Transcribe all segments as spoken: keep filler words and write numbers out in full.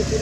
Đọc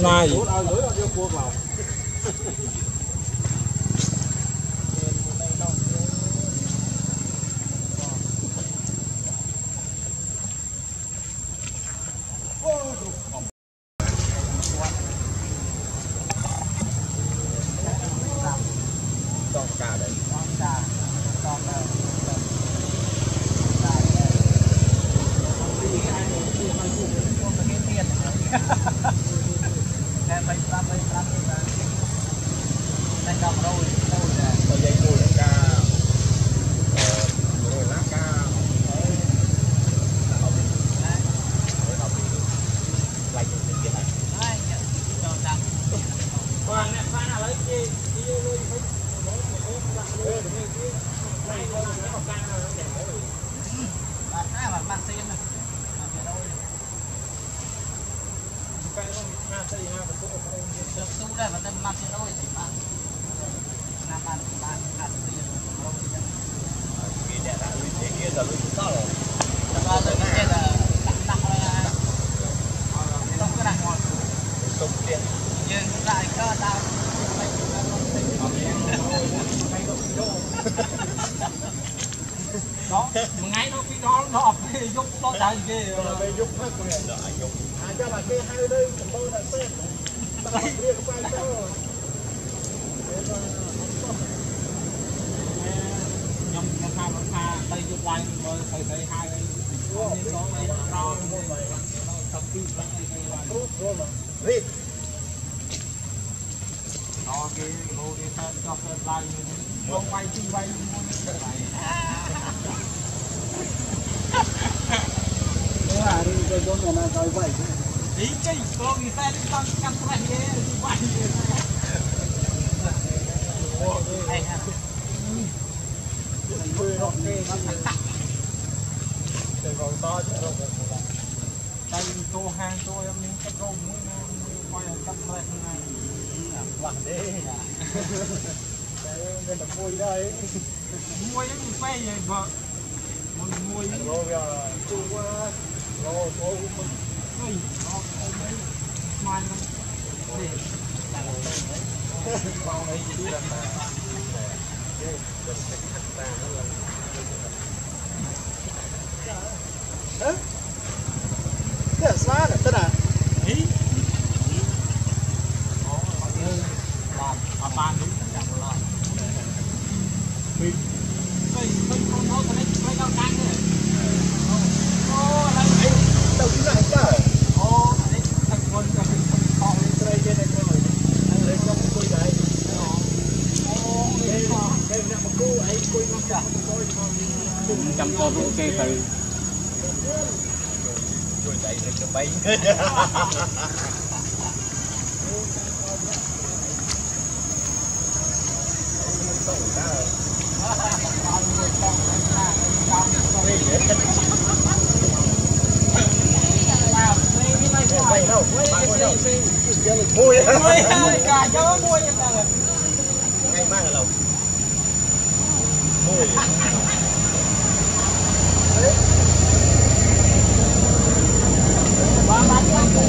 slide Một ngày nó cái đó nó học cái giúp nó chạy cái giúp hết quyền rồi giúp. À cho bà kia hai đứa chúng tôi là xe. Bà kia cũng quay cho. Nhom nó tha nó tha tay giúp quay rồi phải phải hai đây. Nên nó này nó tập đi bắt đi rồi. Rít. Nó cái nó đi thân cho phân lại. Không quay chi quay ý chứ con người ta đi tăng canh quay đi quay còn to chứ đây tô hang tôi em những cái rô muối quay cắt lên này quạt đi đây là muối đây muối cũng phê vậy vợ muối rồi chua quá rồi thôi mình nó mấy mai nó để bao đấy chỉ là để để khách ta nó là hả cái sao là thế nào ý đó là ba đúng là một mình mình mình không nói cái cái đâu căng rồi ô là cái đầu tiên là cái ô cái thằng con cái thằng con cái cái này cái này lấy trong cùi đấy ô cái cái này một cú ấy cùi nó chả cùi nó chấm co luôn cái từ cùi đấy được cái bánh Hãy subscribe cho kênh Ghiền Mì Gõ để không bỏ lỡ những video hấp dẫn Hãy subscribe cho kênh Ghiền Mì Gõ để không bỏ lỡ những video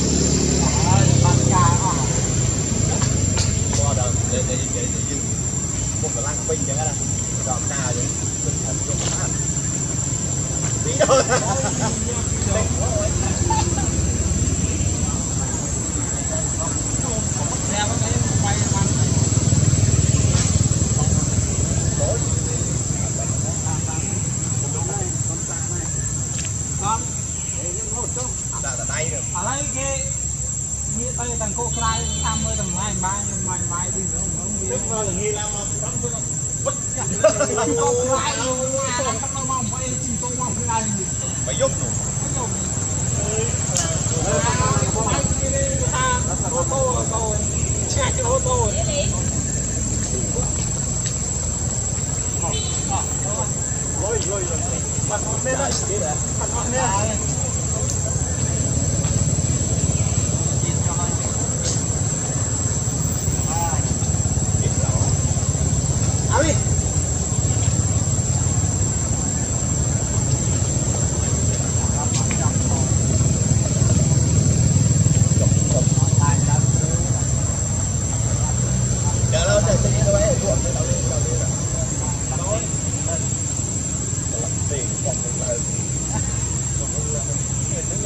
không đã đã đây rồi ở đây cái như đây thằng cô trai tham mới thằng mai mai mai mai đi nữa không biết là nghi lao không bất chấp cô trai luôn nha các nó mong phải chỉ tôi mong cái này phải giúp rồi ô tô rồi chạy ô tô rồi rồi rồi Hãy subscribe cho kênh Ghiền Mì Gõ để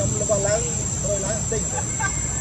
không bỏ lỡ những video hấp dẫn